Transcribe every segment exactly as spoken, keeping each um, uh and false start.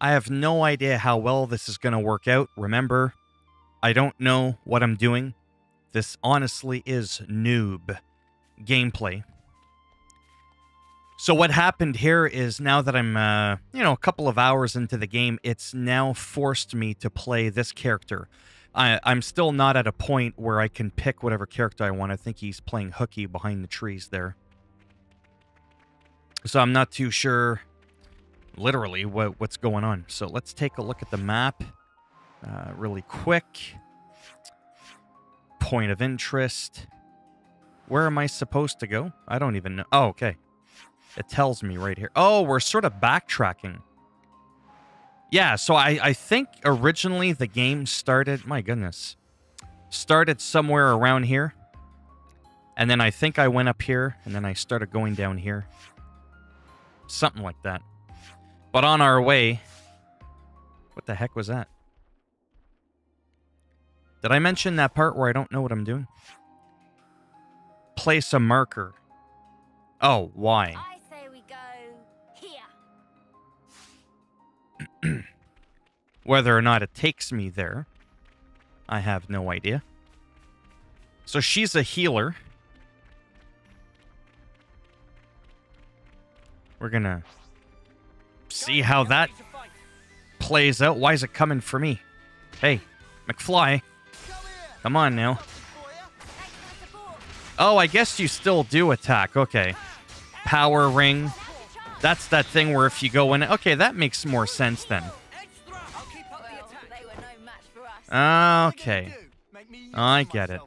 I have no idea how well this is going to work out. Remember, I don't know what I'm doing. This honestly is noob gameplay. So what happened here is now that I'm, uh, you know, a couple of hours into the game, it's now forced me to play this character. I, I'm still not at a point where I can pick whatever character I want. I think he's playing hooky behind the trees there. So I'm not too sure, literally, what, what's going on. So let's take a look at the map uh, really quick. Point of interest. Where am I supposed to go? I don't even know. Oh, okay. It tells me right here. Oh, we're sort of backtracking. Yeah, so I, I think originally the game started... My goodness. Started somewhere around here. And then I think I went up here. And then I started going down here. Something like that. But on our way... What the heck was that? Did I mention that part where I don't know what I'm doing? Place a marker. Oh, why? I Whether or not it takes me there, I have no idea. So she's a healer. We're gonna see how that plays out. Why is it coming for me? Hey, McFly. Come on now. Oh, I guess you still do attack. Okay. Power ring. That's that thing where if you go in... Okay, that makes more sense then. Okay. I get it.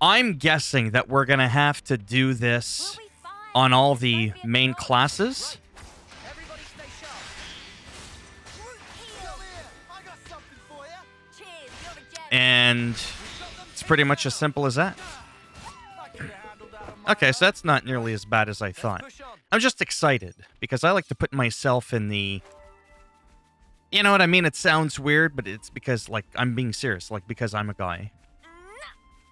I'm guessing that we're going to have to do this on all the main classes. And it's pretty much as simple as that. Okay, so that's not nearly as bad as I thought. I'm just excited, because I like to put myself in the... You know what I mean? It sounds weird, but it's because, like, I'm being serious. Like, because I'm a guy.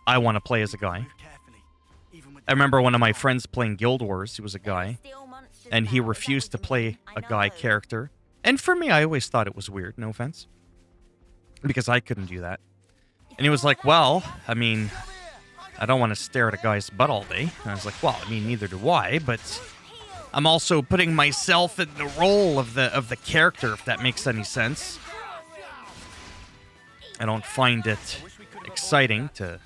I want to play as a guy. I remember one of my friends playing Guild Wars. He was a guy. And he refused to play a guy character. And for me, I always thought it was weird. No offense. Because I couldn't do that. And he was like, well, I mean... I don't want to stare at a guy's butt all day. And I was like, well, I mean, neither do I, but I'm also putting myself in the role of the of the character, if that makes any sense. I don't find it exciting to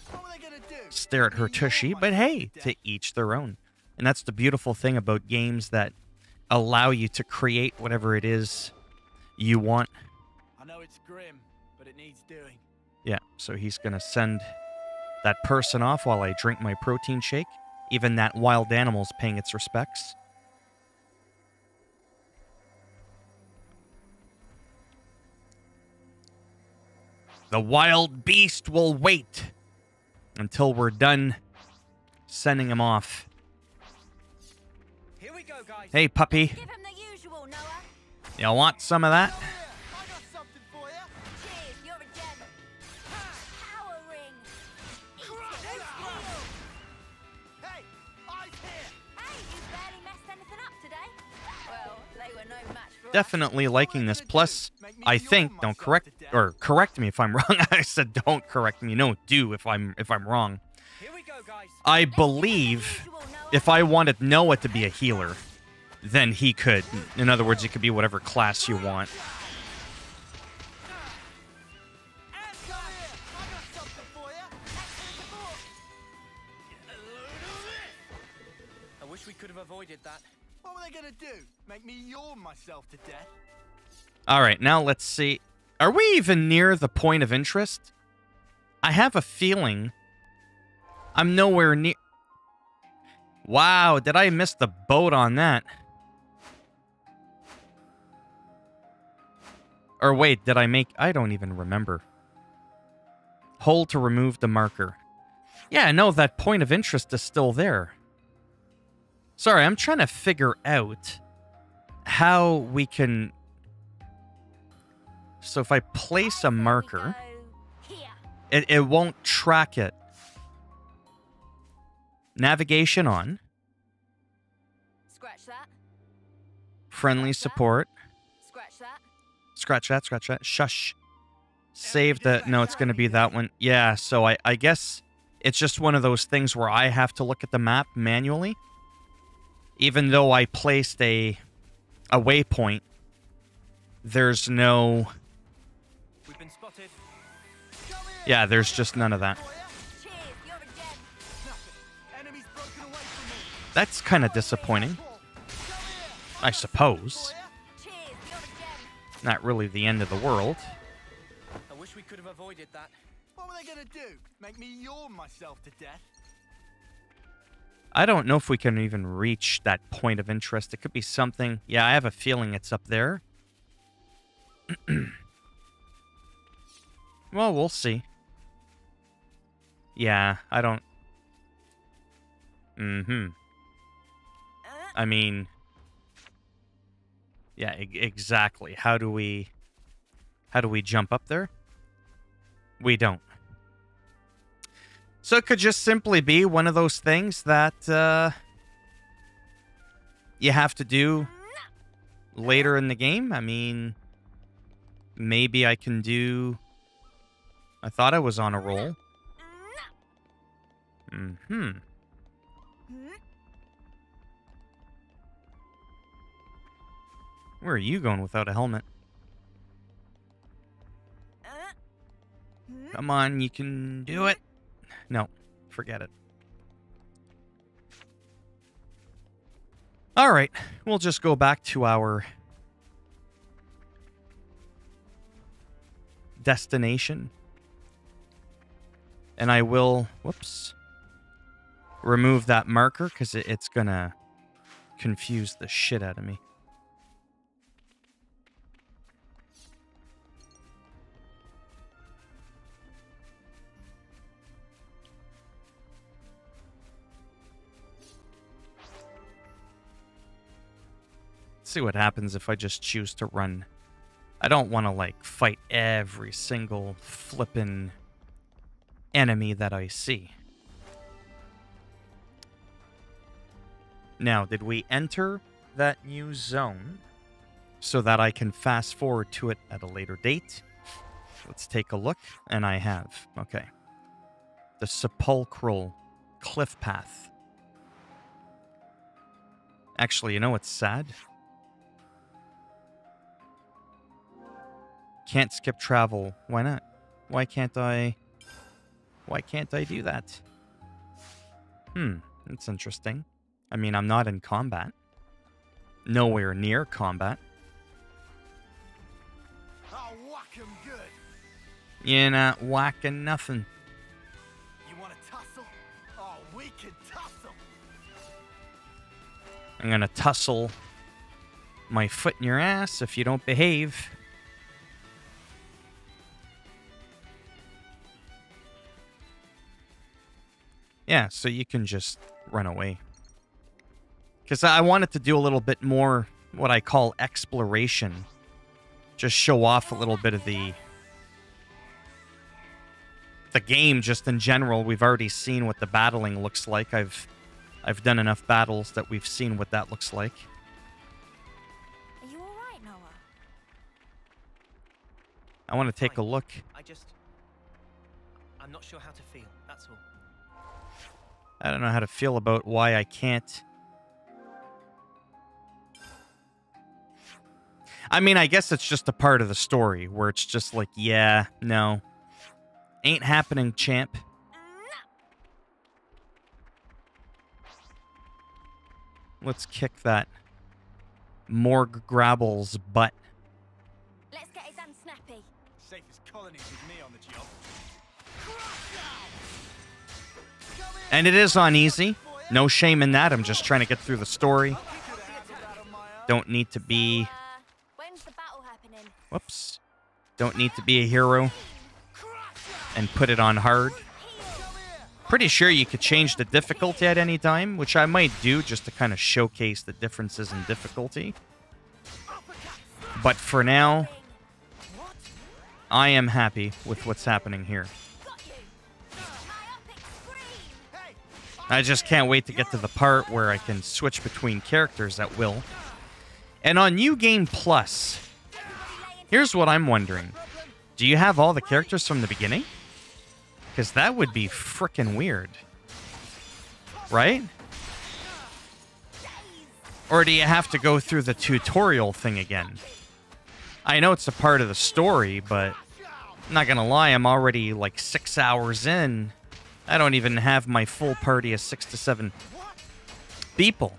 stare at her tushy, but hey, to each their own. And that's the beautiful thing about games that allow you to create whatever it is you want. I know it's grim, but it needs doing. Yeah, so he's going to send... that person off while I drink my protein shake. Even that wild animal's paying its respects. The wild beast will wait until we're done sending him off. Here we go, guys. Hey, puppy. Give him the usual, Noah. You want some of that? Definitely liking this. Plus, I think don't correct or correct me if I'm wrong. I said don't correct me. No, do if I'm if I'm wrong. I believe if I wanted Noah to be a healer, then he could. In other words, it could be whatever class you want. I wish we could have avoided that. What were they gonna do? Make me yawn myself to death? Alright, now let's see. Are we even near the point of interest? I have a feeling I'm nowhere near... Wow, did I miss the boat on that? Or wait, did I make... I don't even remember. Hold to remove the marker. Yeah, no, that point of interest is still there. Sorry, I'm trying to figure out how we can... So if I place a marker, it, it won't track it. Navigation on. Scratch that. Friendly support. Scratch that. Scratch that, scratch that. Shush. Save the... No, it's going to be that one. Yeah, so I, I guess it's just one of those things where I have to look at the map manually. Even though I placed a, a waypoint, there's no... We've been spotted. Yeah, there's just none of that. That's kind of disappointing. I suppose. Not really the end of the world. I wish we could have avoided that. What were they gonna do? Make me yawn myself to death? I don't know if we can even reach that point of interest. It could be something. Yeah, I have a feeling it's up there. Well, we'll see. Yeah, I don't... Mm-hmm. I mean... Yeah, e- exactly. How do we... How do we jump up there? We don't. So it could just simply be one of those things that uh, you have to do later in the game. I mean, maybe I can do... I thought I was on a roll. Mm-hmm. Where are you going without a helmet? Come on, you can do it. No, forget it. All right, we'll just go back to our destination. And I will, whoops, remove that marker because it, it's going to confuse the shit out of me. Let's see what happens if I just choose to run. I don't want to, like, fight every single flippin' enemy that I see. Now, did we enter that new zone so that I can fast forward to it at a later date? Let's take a look. And I have. Okay. The sepulchral cliff path. Actually, you know what's sad? Can't skip travel. Why not? Why can't I... Why can't I do that? Hmm, that's interesting. I mean, I'm not in combat. Nowhere near combat. I'll whack 'em good. You're not whacking nothing. You want to tussle? Oh, we can tussle. I'm going to tussle my foot in your ass if you don't behave. Yeah, so you can just run away. Because I wanted to do a little bit more, what I call exploration. Just show off a little bit of the... The game, just in general. We've already seen what the battling looks like. I've I've done enough battles that we've seen what that looks like. Are you all right, Noah? I want to take a look. I just... I'm not sure how to feel, that's all. I don't know how to feel about why I can't... I mean, I guess it's just a part of the story where it's just like, yeah, no. Ain't happening, champ. Let's kick that Morg Grabble's butt. Let's get his hand snappy. Safest colonies with me on the job. And it is on easy. No shame in that. I'm just trying to get through the story. Don't need to be... Whoops. Don't need to be a hero and put it on hard. Pretty sure you could change the difficulty at any time, which I might do just to kind of showcase the differences in difficulty. But for now, I am happy with what's happening here. I just can't wait to get to the part where I can switch between characters at will. And on New Game Plus... Here's what I'm wondering. Do you have all the characters from the beginning? Because that would be frickin' weird. Right? Or do you have to go through the tutorial thing again? I know it's a part of the story, but I'm not gonna lie, I'm already like six hours in. I don't even have my full party of six to seven people.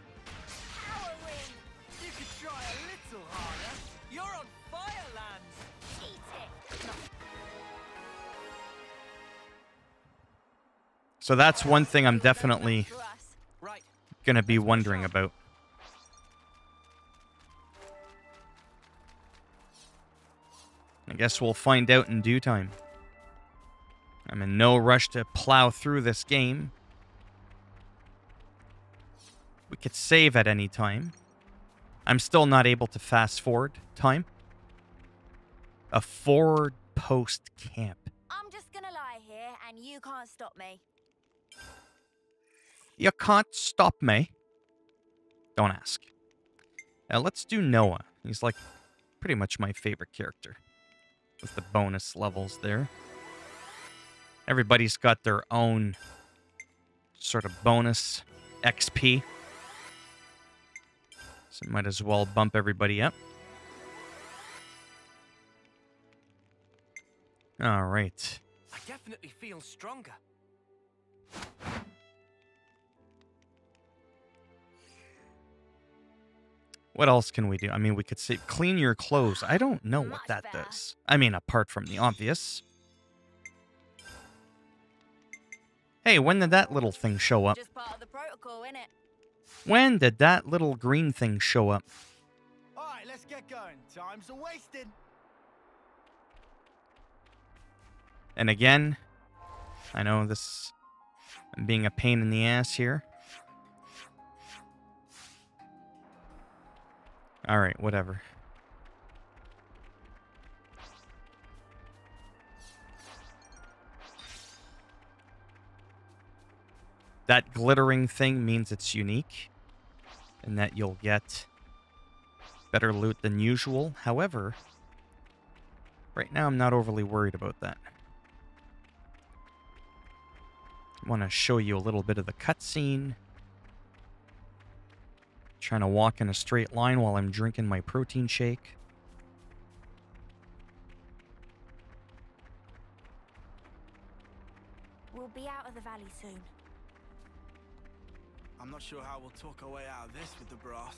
So that's one thing I'm definitely gonna be wondering about. I guess we'll find out in due time. I'm in no rush to plow through this game. We could save at any time. I'm still not able to fast forward time. A forward post camp. I'm just gonna lie here and you can't stop me. You can't stop me. Don't ask. Now let's do Noah. He's like pretty much my favorite character. With the bonus levels there. Everybody's got their own sort of bonus X P. So might as well bump everybody up. All right. I definitely feel stronger. What else can we do? I mean, we could say clean your clothes. I don't know what that does. I mean, apart from the obvious. Hey, when did that little thing show up? Just part of the protocol, innit? When did that little green thing show up? All right, let's get going. Time's a wasted. And again, I know this. I'm being a pain in the ass here. All right, whatever. That glittering thing means it's unique and that you'll get better loot than usual. However, right now I'm not overly worried about that. I want to show you a little bit of the cutscene. Trying to walk in a straight line while I'm drinking my protein shake. We'll be out of the valley soon. I'm not sure how we'll talk our way out of this with the brass.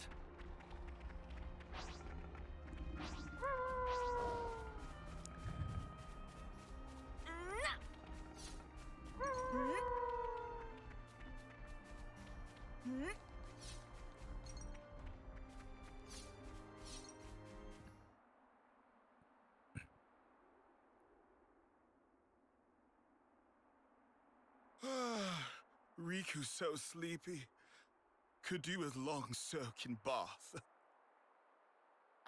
Riku's so sleepy. Could do a long soak in bath.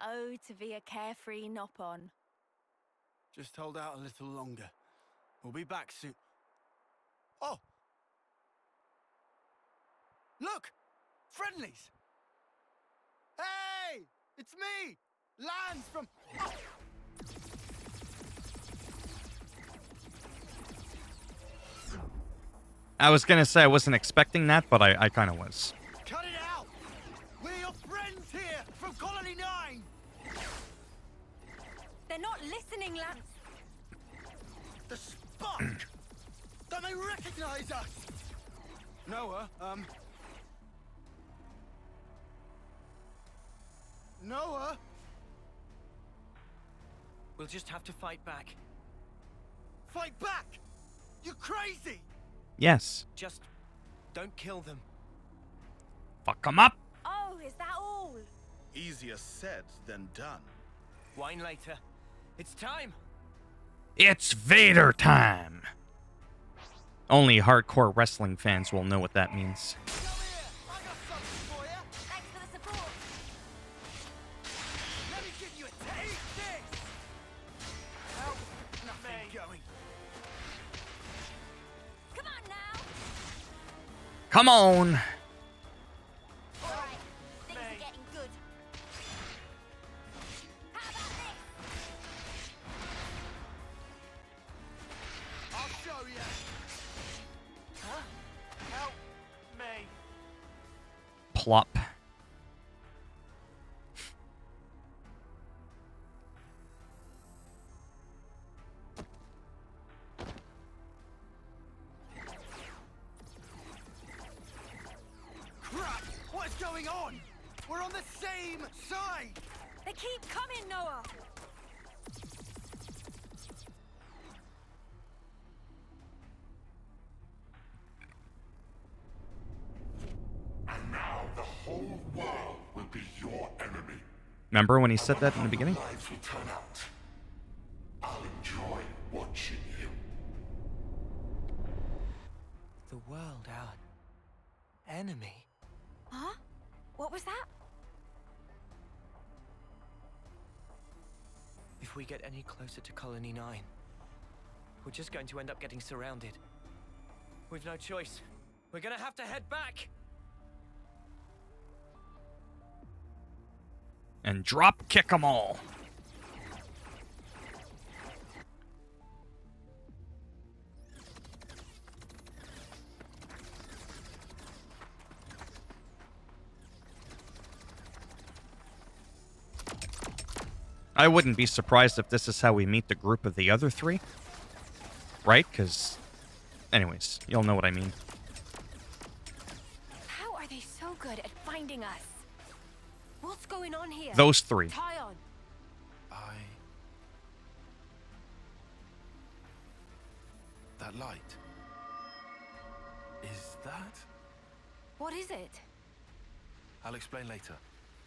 Oh, to be a carefree noppon. Just hold out a little longer. We'll be back soon. Oh! Look! Friendlies! Hey! It's me! Lanz from... Oh. I was gonna say I wasn't expecting that, but I, I kind of was. Cut it out! We're your friends here from Colony nine! They're not listening, Lanz. The spark! Don't they recognize us? Noah, um... Noah? We'll just have to fight back. Fight back? You're crazy! Yes. Just don't kill them. Fuck them up. Oh, is that all? Easier said than done. Wine later. It's time. It's Vader time. Only hardcore wrestling fans will know what that means. Come here. I got something for you. Thanks for the support. Let me give you a taste. Help. Nothing going. Come on! Alright, things are getting good. How about this? area. Huh? Help me. Plop. Crap! What's going on? We're on the same side! They keep coming, Noah! And now the whole world will be your enemy. Remember when he said that in the beginning? Life will turn out. I'll enjoy watching you. The world, our enemy. Huh? What was that? If we get any closer to Colony nine, we're just going to end up getting surrounded. We've no choice. We're gonna have to head back! And drop kick them all! I wouldn't be surprised if this is how we meet the group of the other three. Right? Because... anyways, you'll know what I mean. How are they so good at finding us? What's going on here? Those three. Taion. I... That light. Is that? What is it? I'll explain later.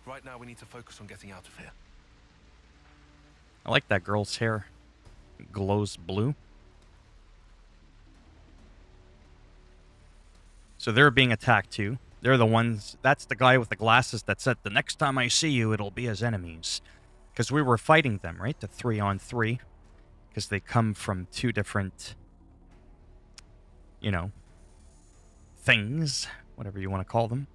Right now we need to focus on getting out of here. I like that girl's hair. It glows blue. So they're being attacked too. They're the ones... that's the guy with the glasses that said, the next time I see you, it'll be as enemies. Because we were fighting them, right? The three on three. Because they come from two different... you know... things. Whatever you want to call them.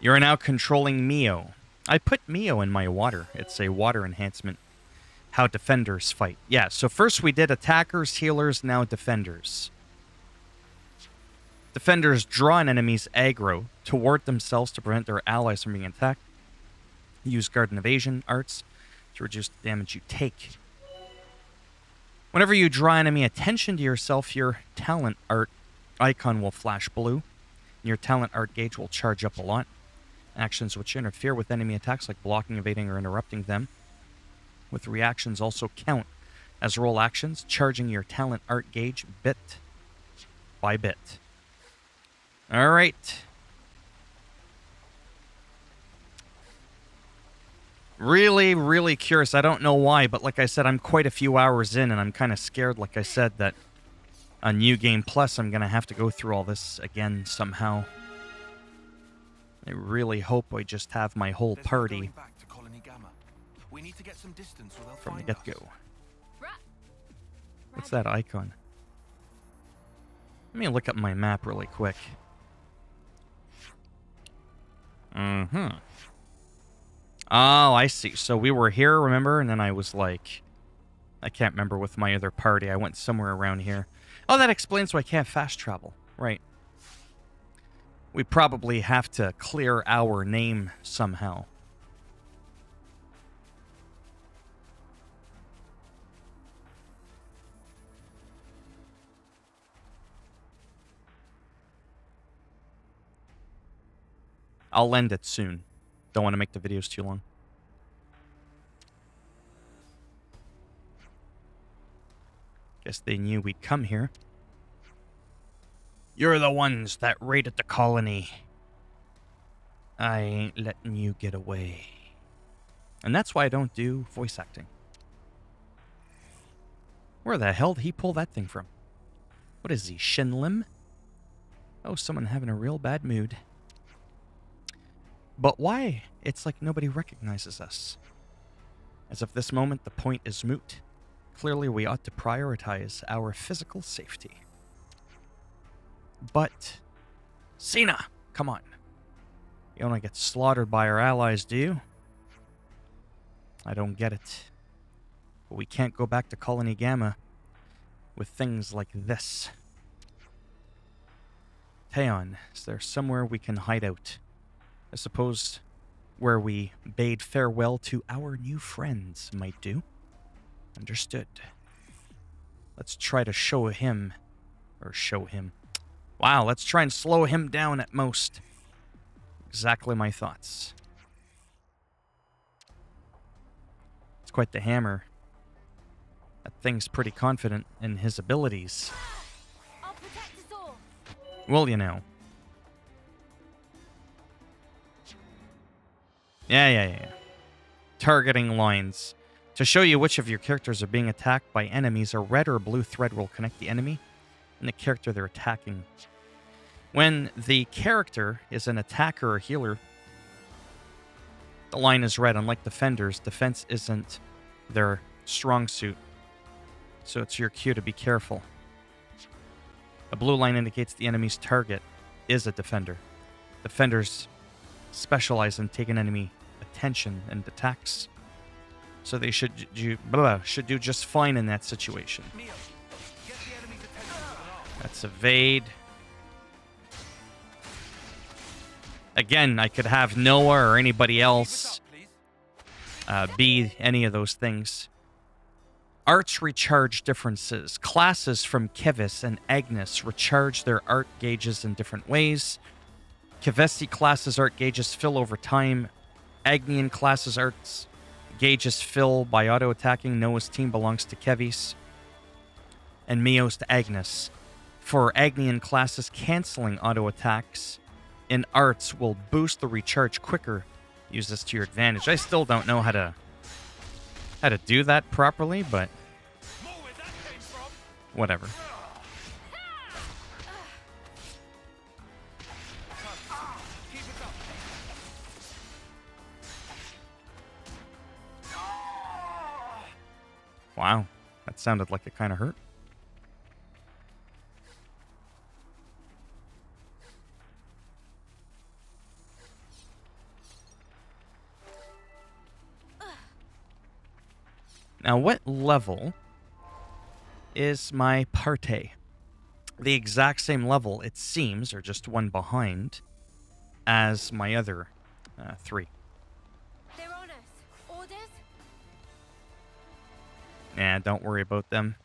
You're now controlling Mio. I put Mio in my water. It's a water enhancement. How defenders fight. Yeah, so first we did attackers, healers, now defenders. Defenders draw an enemy's aggro toward themselves to prevent their allies from being attacked. Use garden evasion arts to reduce the damage you take. Whenever you draw enemy attention to yourself, your talent art icon will flash blue. And your talent art gauge will charge up a lot. Actions which interfere with enemy attacks, like blocking, evading, or interrupting them, with reactions also count as roll actions, charging your talent art gauge bit by bit. All right. Really, really curious. I don't know why, but like I said, I'm quite a few hours in, and I'm kind of scared, like I said, that on New Game Plus, I'm going to have to go through all this again somehow. I really hope I just have my whole party from the get-go. What's that icon? Let me look up my map really quick. Mm-hmm. Oh, I see. So we were here, remember? And then I was like... I can't remember with my other party. I went somewhere around here. Oh, that explains why I can't fast travel. Right. We probably have to clear our name somehow. I'll end it soon. Don't want to make the videos too long. Guess they knew we'd come here. You're the ones that raided the colony. I ain't letting you get away. And that's why I don't do voice acting. Where the hell did he pull that thing from? What is he, Shin Lim? Oh, someone having a real bad mood. But why? It's like nobody recognizes us. As of this moment, the point is moot. Clearly, we ought to prioritize our physical safety. But... Sena! Come on. You don't want to get slaughtered by our allies, do you? I don't get it. But we can't go back to Colony Gamma with things like this. Taion, is there somewhere we can hide out? I suppose where we bade farewell to our new friends might do. Understood. Let's try to show him, or show him. Wow, let's try and slow him down at most. Exactly my thoughts. It's quite the hammer. That thing's pretty confident in his abilities. I'll protect us all. Well, you know. Yeah, yeah, yeah. Targeting lines. To show you which of your characters are being attacked by enemies, a red or blue thread will connect the enemy and the character they're attacking. When the character is an attacker or healer, the line is red. Unlike defenders, defense isn't their strong suit. So it's your cue to be careful. A blue line indicates the enemy's target is a defender. Defenders specialize in taking enemy attention and attacks. So they should do, blah, blah, should do just fine in that situation. That's evade. Again, I could have Noah or anybody else uh, be any of those things. Arts recharge differences. Classes from Keves and Agnes recharge their art gauges in different ways. Kevesi classes' art gauges fill over time. Agnian classes' arts gauges fill by auto-attacking. Noah's team belongs to Keves, and Mio's to Agnes. For Agnian classes, canceling auto-attacks in arts will boost the recharge quicker. Use this to your advantage. I still don't know how to how to do that properly, but whatever. Wow, that sounded like it kind of hurt. Now, what level is my party? The exact same level, it seems, or just one behind, as my other uh, three. They're on us. Orders? Nah, don't worry about them.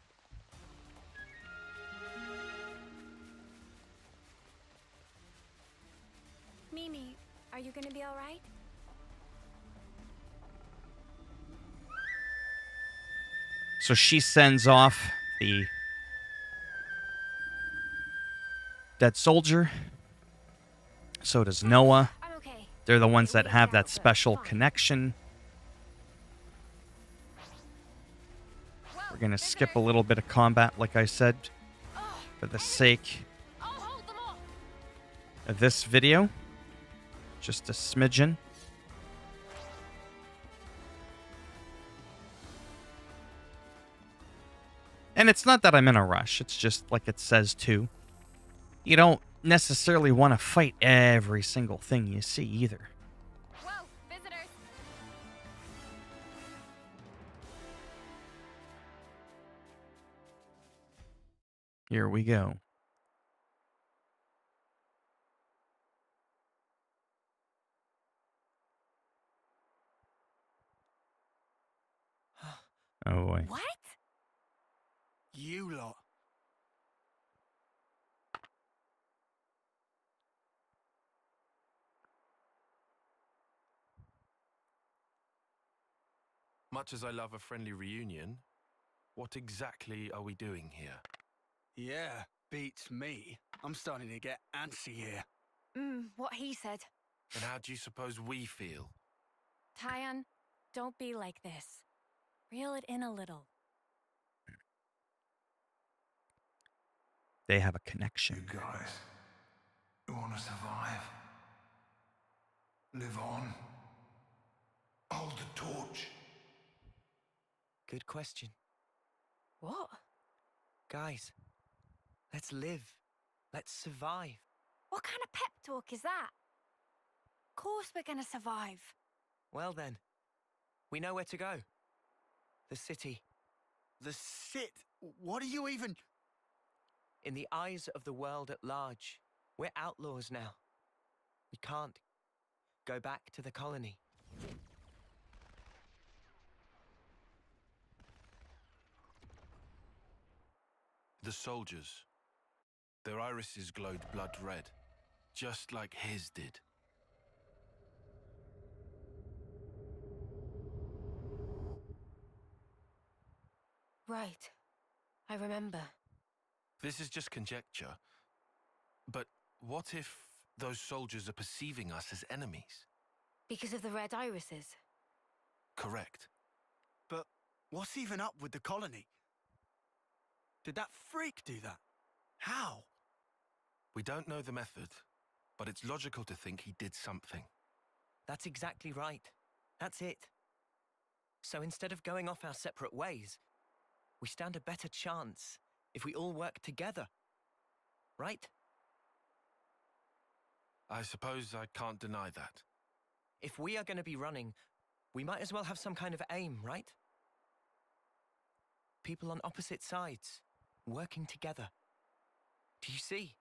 Mimi, are you gonna be all right? So she sends off the dead soldier. So does Noah. They're the ones that have that special connection. We're going to skip a little bit of combat, like I said, for the sake of this video. Just a smidgen. And it's not that I'm in a rush. It's just like it says too. You don't necessarily want to fight every single thing you see either. Whoa, visitors. Here we go. Oh boy. What? You lot. Much as I love a friendly reunion, what exactly are we doing here? Yeah, beats me. I'm starting to get antsy here. Mm, what he said. And how do you suppose we feel? Taion, don't be like this. Reel it in a little. They have a connection. You guys, you want to survive? Live on? Hold the torch? Good question. What? Guys, let's live. Let's survive. What kind of pep talk is that? Of course we're gonna survive. Well then, We know where to go. The city. The sit? What are you even... In the eyes of the world at large, we're outlaws now. We can't go back to the colony. The soldiers. Their irises glowed blood red, just like his did. Right. I remember. This is just conjecture, but what if those soldiers are perceiving us as enemies? Because of the red irises? Correct. But what's even up with the colony? Did that freak do that? How? We don't know the method, but it's logical to think he did something. That's exactly right. That's it. So instead of going off our separate ways, we stand a better chance if we all work together, right? I suppose I can't deny that. If we are going to be running, we might as well have some kind of aim, right? People on opposite sides, working together. Do you see?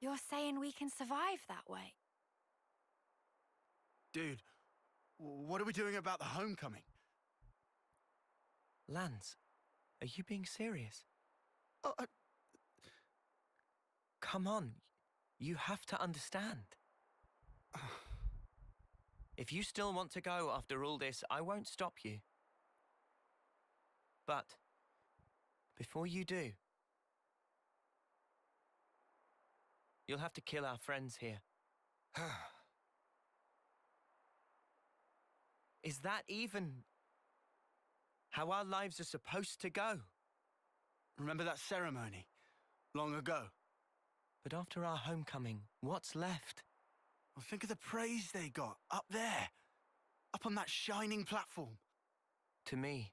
You're saying we can survive that way? Dude, what are we doing about the homecoming? Lanz, are you being serious? Oh, I... Come on, you have to understand. If you still want to go after all this, I won't stop you. But before you do, you'll have to kill our friends here. Is that even... how our lives are supposed to go? Remember that ceremony, long ago? But after our homecoming, what's left? Well, think of the praise they got, up there, up on that shining platform. To me,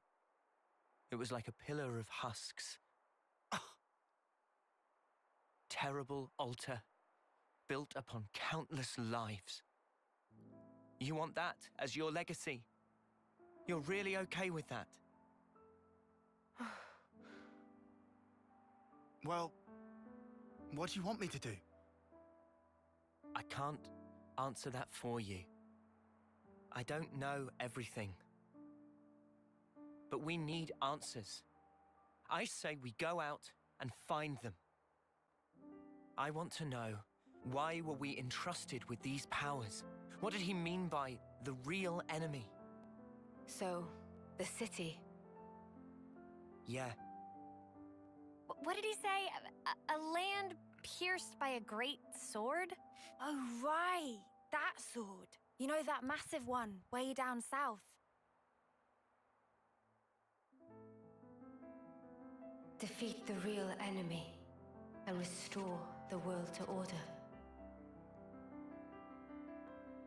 it was like a pillar of husks. Oh. Terrible altar, built upon countless lives. You want that as your legacy? You're really okay with that? Well, what do you want me to do? I can't answer that for you. I don't know everything. But we need answers. I say we go out and find them. I want to know, why were we entrusted with these powers? What did he mean by the real enemy? So, the city? Yeah. What did he say? A, a land pierced by a great sword? Oh, right. That sword. You know, that massive one way down south. Defeat the real enemy and restore the world to order.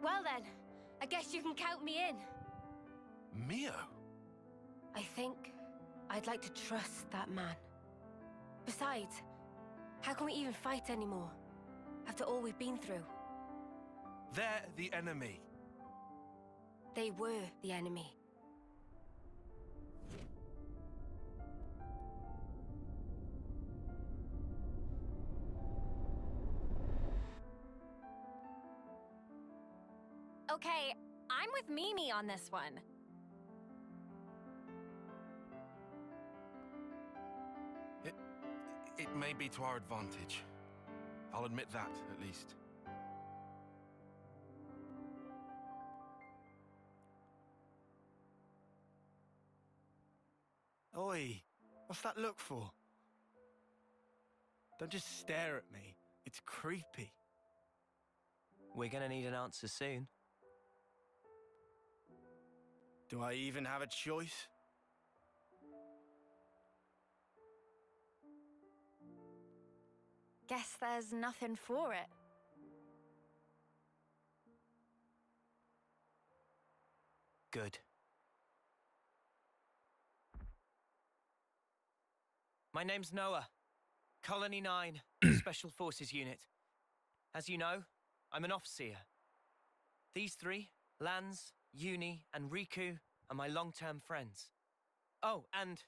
Well then, I guess you can count me in. Mio? I think I'd like to trust that man. Besides, how can we even fight anymore, after all we've been through? They're the enemy. They were the enemy. Okay, I'm with Mimi on this one. It, it may be to our advantage. I'll admit that, at least. Oi, what's that look for? Don't just stare at me. It's creepy. We're gonna need an answer soon. Do I even have a choice? Guess there's nothing for it. Good. My name's Noah, Colony nine, Special Forces Unit. As you know, I'm an overseer. These three, Lanz, Eunie, and Riku are my long-term friends. Oh, and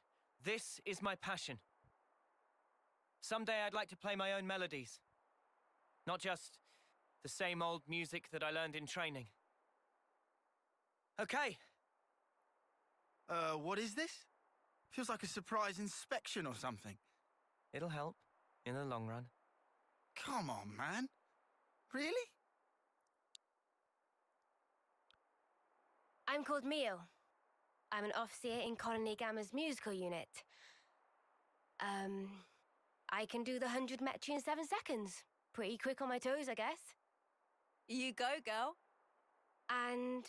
this is my passion. Someday I'd like to play my own melodies. Not just the same old music that I learned in training. Okay. Uh, what is this? Feels like a surprise inspection or something. It'll help in the long run. Come on, man. Really? I'm called Mio. I'm an officer in Colony Gamma's musical unit. Um, I can do the one hundred metri in seven seconds. Pretty quick on my toes, I guess. You go, girl. And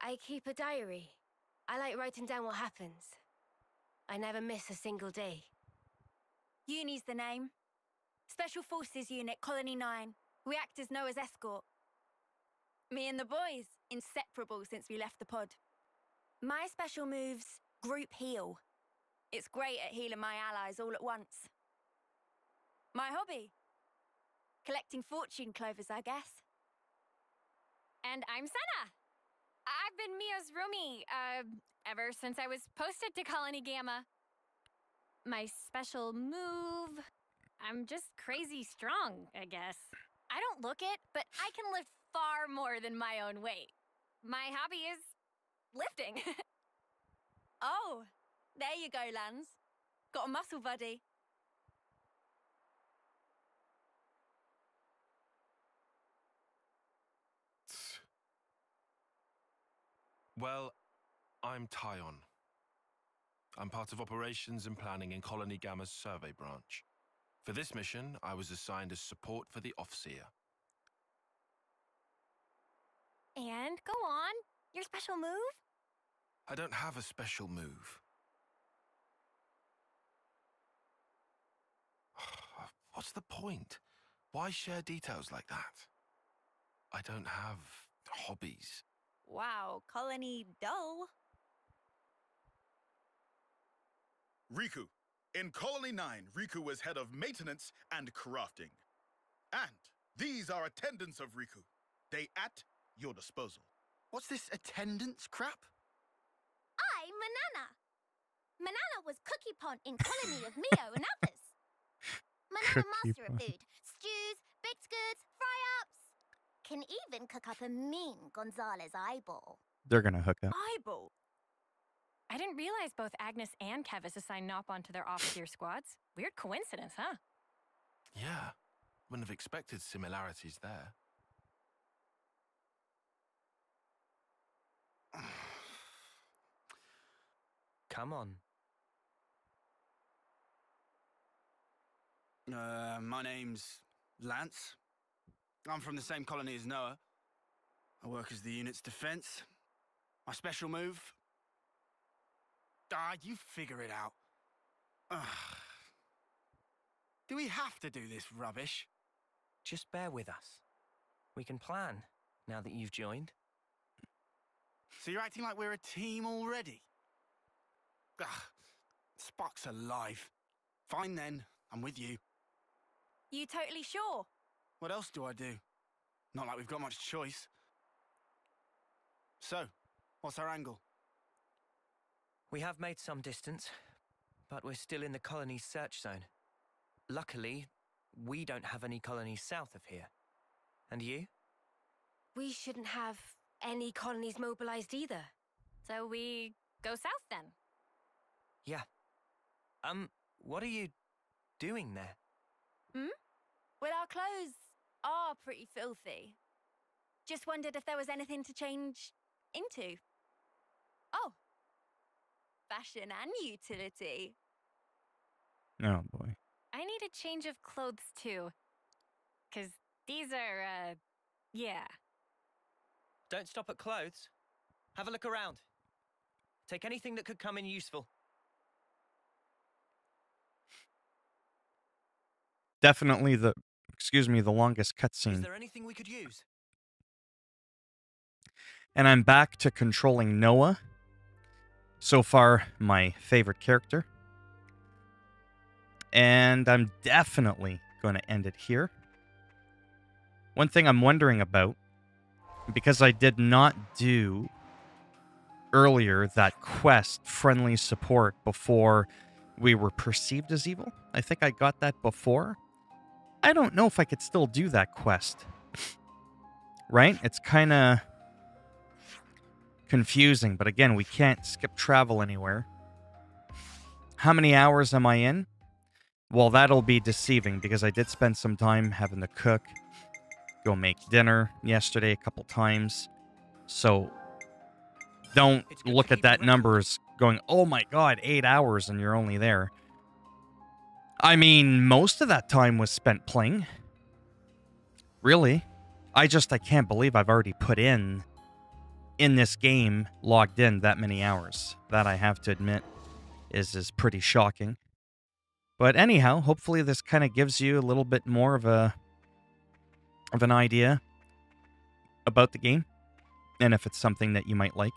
I keep a diary. I like writing down what happens. I never miss a single day. Eunie's the name. Special Forces Unit, Colony nine. We act as Noah's escort. Me and the boys, inseparable since we left the pod. My special move's group heal. It's great at healing my allies all at once. My hobby? Collecting fortune clovers, I guess. And I'm Sena. I've been Mio's roomie, uh, ever since I was posted to Colony Gamma. My special move... I'm just crazy strong, I guess. I don't look it, but I can lift far more than my own weight. My hobby is... lifting. Oh, there you go, Lanz. Got a muscle buddy. Well, I'm Taion. I'm part of operations and planning in Colony Gamma's survey branch. For this mission, I was assigned as support for the Offseer. And go on, your special move? I don't have a special move. What's the point? Why share details like that? I don't have hobbies. Wow, colony dull. Riku. In Colony nine, Riku was head of maintenance and crafting. And these are attendants of Riku. They at your disposal. What's this attendance crap? I, Manana. Manana was Cookie Pond in Colony of Mio and others. Manana master of food, stews, baked goods, fry-ups. Can even cook up a mean Gonzalez eyeball. They're gonna hook up. Eyeball? I didn't realize both Agnes and Keves assigned noppon to their off-tier squads. Weird coincidence, huh? Yeah. Wouldn't have expected similarities there. Come on. Uh, my name's Lanz. I'm from the same colony as Noah. I work as the unit's defense. My special move... Ah, you figure it out. Ugh. Do we have to do this rubbish? Just bear with us. We can plan, now that you've joined. So you're acting like we're a team already? Ugh. Spock's alive. Fine then, I'm with you. You totally sure? What else do I do? Not like we've got much choice. So, what's our angle? We have made some distance, but we're still in the colony's search zone. Luckily, we don't have any colonies south of here. And you? We shouldn't have any colonies mobilized either. So we go south then? Yeah. Um, what are you doing there? Hmm? Well, our clothes are pretty filthy. Just wondered if there was anything to change into. Oh. Fashion and utility. Oh, boy. I need a change of clothes, too. Because these are, uh, yeah. Don't stop at clothes. Have a look around. Take anything that could come in useful. Definitely the, excuse me, the longest cutscene. Is there anything we could use? And I'm back to controlling Noah. So far, my favorite character. And I'm definitely going to end it here. One thing I'm wondering about, because I did not do earlier that quest, friendly support, before we were perceived as evil. I think I got that before. I don't know if I could still do that quest. Right? It's kind of confusing, but again, we can't skip travel anywhere. How many hours am I in? Well, that'll be deceiving because I did spend some time having to cook, go make dinner yesterday a couple times. So don't look at that number as going, oh my god, eight hours and you're only there. I mean, most of that time was spent playing. Really. I just, I can't believe I've already put in, in this game, logged in that many hours. That I have to admit is, is pretty shocking. But anyhow, hopefully this kind of gives you a little bit more of a, of an idea about the game. And if it's something that you might like.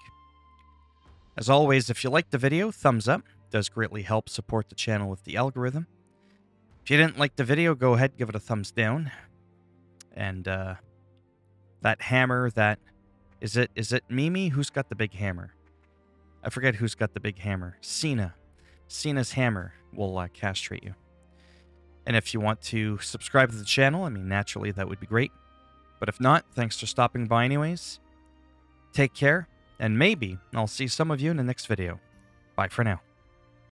As always, if you liked the video, thumbs up. It does greatly help support the channel with the algorithm. If you didn't like the video, go ahead, give it a thumbs down. And uh, that hammer, that... Is it is it Mimi? Who's got the big hammer? I forget who's got the big hammer. Sena. Sena's hammer will uh, castrate you. And if you want to subscribe to the channel, I mean, naturally, that would be great. But if not, thanks for stopping by anyways. Take care, and maybe I'll see some of you in the next video. Bye for now.